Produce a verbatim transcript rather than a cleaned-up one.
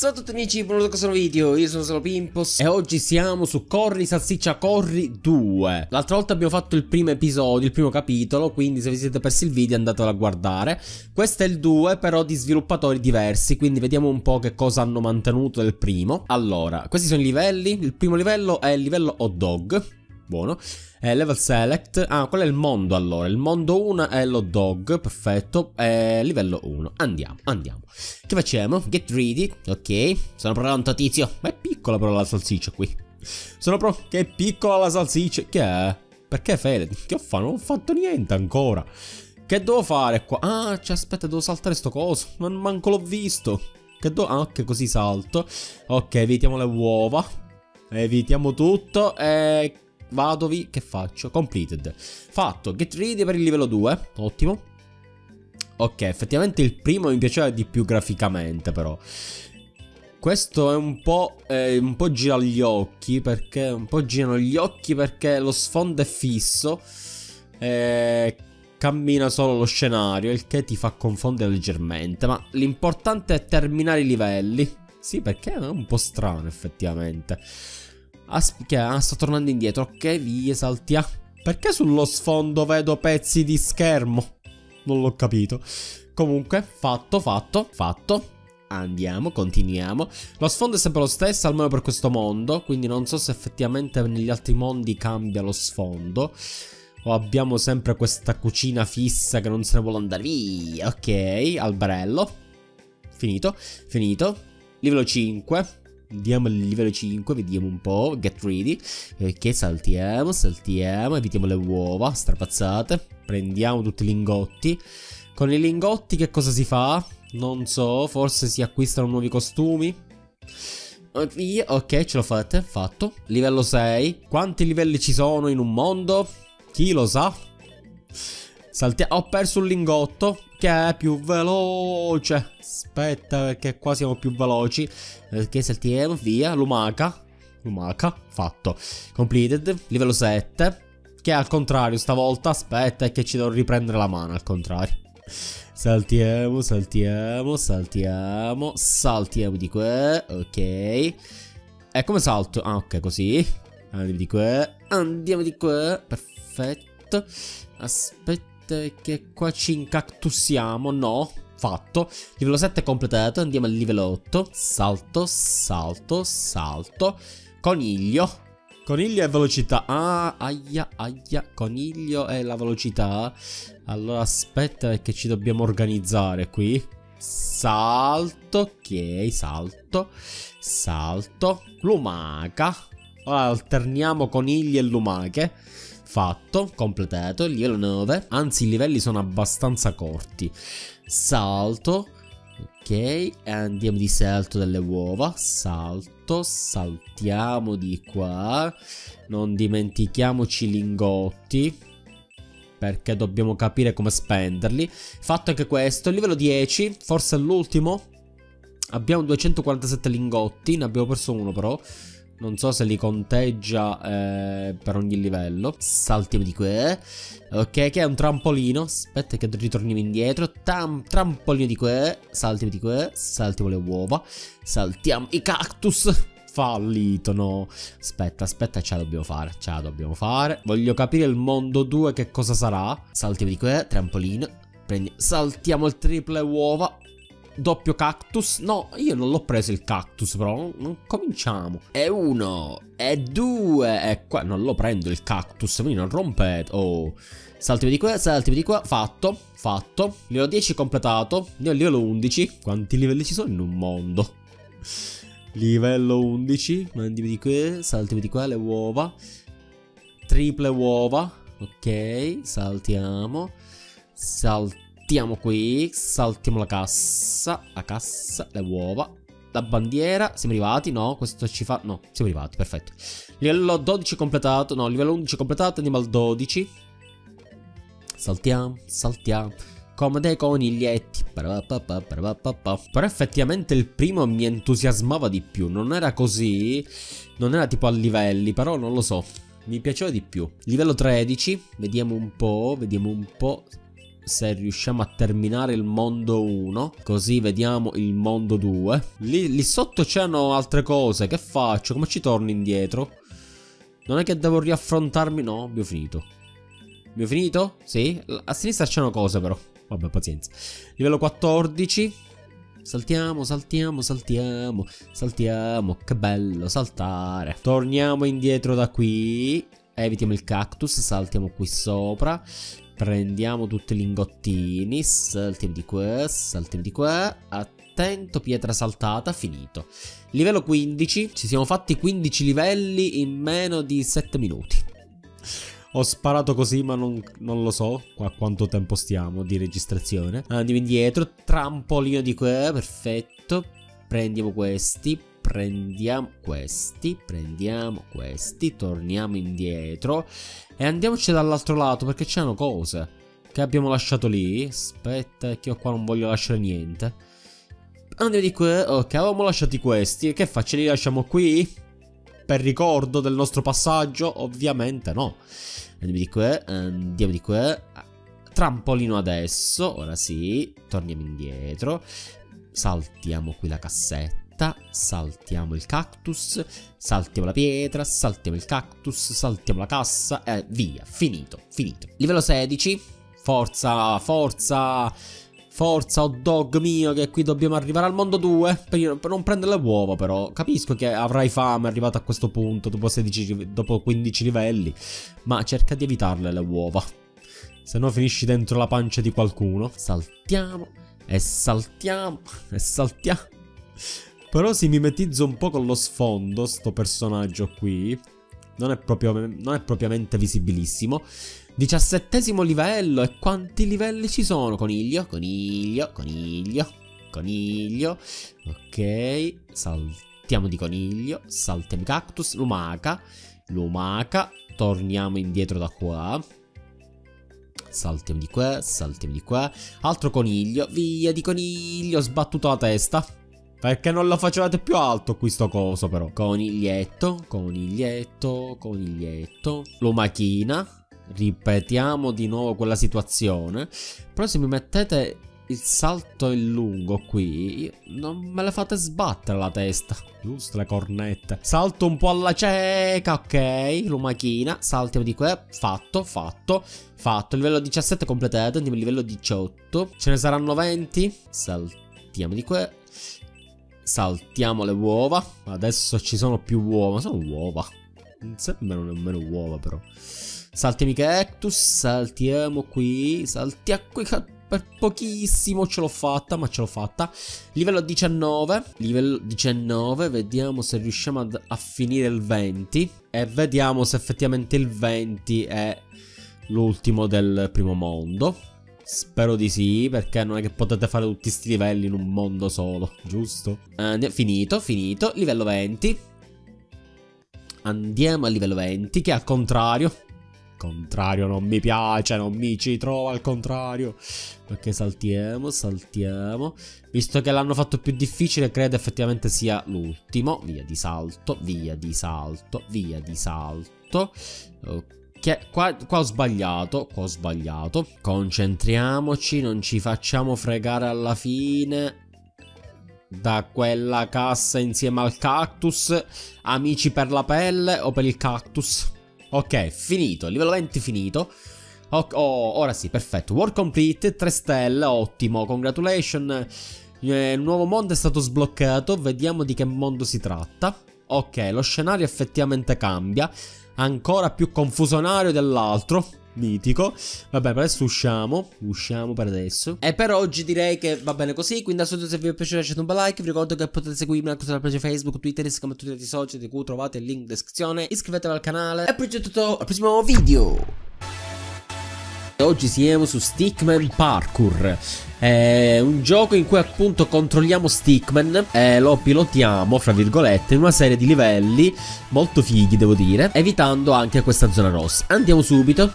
Ciao a tutti amici, benvenuti a questo nuovo video, io sono Solo Pimpos e oggi siamo su Corri Salsiccia Corri due. L'altra volta abbiamo fatto il primo episodio, il primo capitolo, quindi se vi siete persi il video andatelo a guardare. Questo è il due però di sviluppatori diversi, quindi vediamo un po' che cosa hanno mantenuto del primo. Allora, questi sono i livelli, il primo livello è il livello hot dog. Buono. Eh, level select. Ah, qual è il mondo allora? Il mondo uno è l'hot dog. Perfetto. Eh, livello uno. Andiamo, andiamo. Che facciamo? Get ready. Ok. Sono pronto, tizio. Ma è piccola però la salsiccia qui. Sono pronto. Che piccola la salsiccia. Che è? Perché Fede? Che ho fatto? Non ho fatto niente ancora. Che devo fare qua? Ah, cioè, aspetta, devo saltare sto coso. Ma manco l'ho visto. Che do? Ah, ok, così salto. Ok, evitiamo le uova. Evitiamo tutto. E... vado vi, che faccio? Completed. Fatto, get ready per il livello due. Ottimo. Ok, effettivamente il primo mi piaceva di più graficamente però. Questo è un po', eh, un po' gira gli occhi perché, un po' girano gli occhi perché lo sfondo è fisso e cammina solo lo scenario, il che ti fa confondere leggermente, ma l'importante è terminare i livelli. Sì, perché è un po' strano effettivamente. Aspetta, ah, sto tornando indietro. Ok, via, saltiamo. Perché sullo sfondo vedo pezzi di schermo? Non l'ho capito. Comunque, fatto, fatto, fatto. Andiamo, continuiamo. Lo sfondo è sempre lo stesso, almeno per questo mondo. Quindi non so se effettivamente negli altri mondi cambia lo sfondo. O abbiamo sempre questa cucina fissa che non se ne vuole andare via. Ok, alberello. Finito, finito. Livello cinque. Andiamo al livello cinque, vediamo un po'. Get ready. Ok, saltiamo, saltiamo, evitiamo le uova strapazzate. Prendiamo tutti i lingotti. Con i lingotti che cosa si fa? Non so, forse si acquistano nuovi costumi. Ok, ce l'ho fatta, fatto. Livello sei. Quanti livelli ci sono in un mondo? Chi lo sa? Saltiamo. Ho perso un lingotto. Che è più veloce. Aspetta perché qua siamo più veloci. Ok, saltiamo, via. Lumaca. Lumaca. Fatto. Completed. Livello sette. Che è al contrario stavolta. Aspetta è che ci devo riprendere la mano al contrario. Saltiamo, saltiamo, saltiamo. Saltiamo di qua. Ok. E come salto? Ah ok, così. Andiamo di qua. Andiamo di qua. Perfetto. Aspetta che qua ci incactussiamo. No, fatto. Livello sette completato, andiamo al livello otto. Salto, salto, salto. Coniglio. Coniglio è velocità. Ah, aia, aia. Coniglio è la velocità. Allora aspetta perché ci dobbiamo organizzare qui. Salto, ok, salto. Salto. Lumaca. Ora alterniamo conigli e lumache. Fatto, completato, livello nove. Anzi, i livelli sono abbastanza corti. Salto. Ok, andiamo di salto delle uova. Salto, saltiamo di qua. Non dimentichiamoci i lingotti, perché dobbiamo capire come spenderli. Fatto anche questo, livello dieci. Forse è l'ultimo. Abbiamo duecentoquarantasette lingotti. Ne abbiamo perso uno però. Non so se li conteggia eh, per ogni livello. Saltiamo di qua. Ok, che è un trampolino. Aspetta che ritorniamo indietro. Tam, trampolino di qua. Saltiamo di qua. Saltiamo le uova. Saltiamo i cactus. Fallito, no. Aspetta, aspetta, ce la dobbiamo fare. Ce la dobbiamo fare. Voglio capire il mondo due che cosa sarà. Saltiamo di qua. Trampolino. Prendi. Saltiamo il triple uova. Doppio cactus. No, io non l'ho preso il cactus però. Non, non cominciamo. È uno. È due. E qua non lo prendo il cactus. Quindi non rompete. Oh. Saltimi di qua. Saltimi di qua. Fatto. Fatto. Livello dieci completato. Andiamo al livello undici. Quanti livelli ci sono in un mondo? Livello undici. Andiamo di qua. Saltimi di qua. Le uova. Triple uova. Ok. Saltiamo. Saltiamo. Saltiamo qui, saltiamo la cassa, la cassa, le uova, la bandiera, siamo arrivati, no, questo ci fa, no, siamo arrivati, perfetto. Livello dodici completato, no, livello undici completato, andiamo al dodici. Saltiamo, saltiamo, come dei coniglietti. Però effettivamente il primo mi entusiasmava di più, non era così, non era tipo a livelli, però non lo so, mi piaceva di più. Livello tredici, vediamo un po', vediamo un po'. se riusciamo a terminare il mondo uno, così vediamo il mondo due. Lì, lì sotto c'erano altre cose. Che faccio? Come ci torno indietro? Non è che devo riaffrontarmi? No, abbiamo finito. Abbiamo finito? Sì. A sinistra c'erano cose però. Vabbè, pazienza. Livello quattordici. Saltiamo, saltiamo, saltiamo. Saltiamo. Che bello saltare. Torniamo indietro da qui. Evitiamo il cactus. Saltiamo qui sopra. Prendiamo tutti i lingottini. Saltiamo di qua. Saltiamo di qua. Attento, pietra saltata. Finito. Livello quindici. Ci siamo fatti quindici livelli in meno di sette minuti. Ho sparato così, ma non, non lo so a quanto tempo stiamo di registrazione. Andiamo indietro. Trampolino di qua. Perfetto. Prendiamo questi. Prendiamo questi, prendiamo questi, torniamo indietro e andiamoci dall'altro lato perché c'erano cose che abbiamo lasciato lì. Aspetta che io qua non voglio lasciare niente. Andiamo di qua, ok, avevamo lasciati questi, che faccio? Li lasciamo qui? Per ricordo del nostro passaggio? Ovviamente no. Andiamo di qua, andiamo di qua, trampolino adesso, ora sì, torniamo indietro, saltiamo qui la cassetta. Saltiamo il cactus, saltiamo la pietra, saltiamo il cactus, saltiamo la cassa e eh, via, finito, finito. Livello sedici, forza, forza, forza, hot dog mio, che qui dobbiamo arrivare al mondo due, per, per non prendere le uova però. Capisco che avrai fame arrivato a questo punto, dopo, sedici, dopo quindici livelli, ma cerca di evitarle le uova, se no finisci dentro la pancia di qualcuno. Saltiamo e saltiamo e saltiamo. Però si mimetizza un po' con lo sfondo, sto personaggio qui. Non è, proprio, non è propriamente visibilissimo. Diciassettesimo livello. E quanti livelli ci sono? Coniglio, coniglio, coniglio, coniglio. Ok, saltiamo di coniglio. Saltiamo cactus, lumaca, lumaca. Torniamo indietro da qua. Saltiamo di qua, saltiamo di qua. Altro coniglio, via di coniglio. Ho sbattuto la testa perché non lo facevate più alto qui sto coso però. Coniglietto, coniglietto, coniglietto. Lumachina. Ripetiamo di nuovo quella situazione. Però se mi mettete il salto in lungo qui, non me le fate sbattere la testa. Giusto, le cornette. Salto un po' alla cieca, ok. Lumachina. Saltiamo di qua. Fatto, fatto, fatto. Livello diciassette completato. Andiamo al livello diciotto. Ce ne saranno venti. Saltiamo di qua. Saltiamo le uova. Adesso ci sono più uova. Sono uova. Non sembrano nemmeno uova però. Saltiamo i cactus. Saltiamo qui. Saltiamo qui. Per pochissimo ce l'ho fatta. Ma ce l'ho fatta. Livello diciannove. Livello diciannove. Vediamo se riusciamo ad, a finire il venti. E vediamo se effettivamente il venti è l'ultimo del primo mondo. Spero di sì, perché non è che potete fare tutti sti livelli in un mondo solo, giusto? And finito, finito, livello venti. Andiamo al livello venti, che è al contrario. Contrario non mi piace, non mi ci trovo al contrario. Ok, saltiamo, saltiamo. Visto che l'hanno fatto più difficile, credo effettivamente sia l'ultimo. Via di salto, via di salto, via di salto. Ok. Che qua, qua ho sbagliato, qua ho sbagliato. Concentriamoci, non ci facciamo fregare alla fine da quella cassa insieme al cactus. Amici per la pelle o per il cactus. Ok, finito, livello venti finito. Oh, oh, ora sì, perfetto. World complete, tre stelle, ottimo. Congratulations. Eh, il nuovo mondo è stato sbloccato. Vediamo di che mondo si tratta. Ok, lo scenario effettivamente cambia. Ancora più confusionario dell'altro. Mitico. Vabbè, per adesso usciamo. Usciamo per adesso. E per oggi direi che va bene così. Quindi assolutamente se vi è piaciuto lasciate un bel like. Vi ricordo che potete seguirmi anche sulla pagina Facebook, Twitter, Instagram e tutti gli altri social di cui trovate il link in descrizione. Iscrivetevi al canale. E poi c'è tutto al prossimo video. Oggi siamo su Stickman Parkour. È un gioco in cui appunto controlliamo Stickman e lo pilotiamo, fra virgolette, in una serie di livelli molto fighi, devo dire, evitando anche questa zona rossa. Andiamo subito.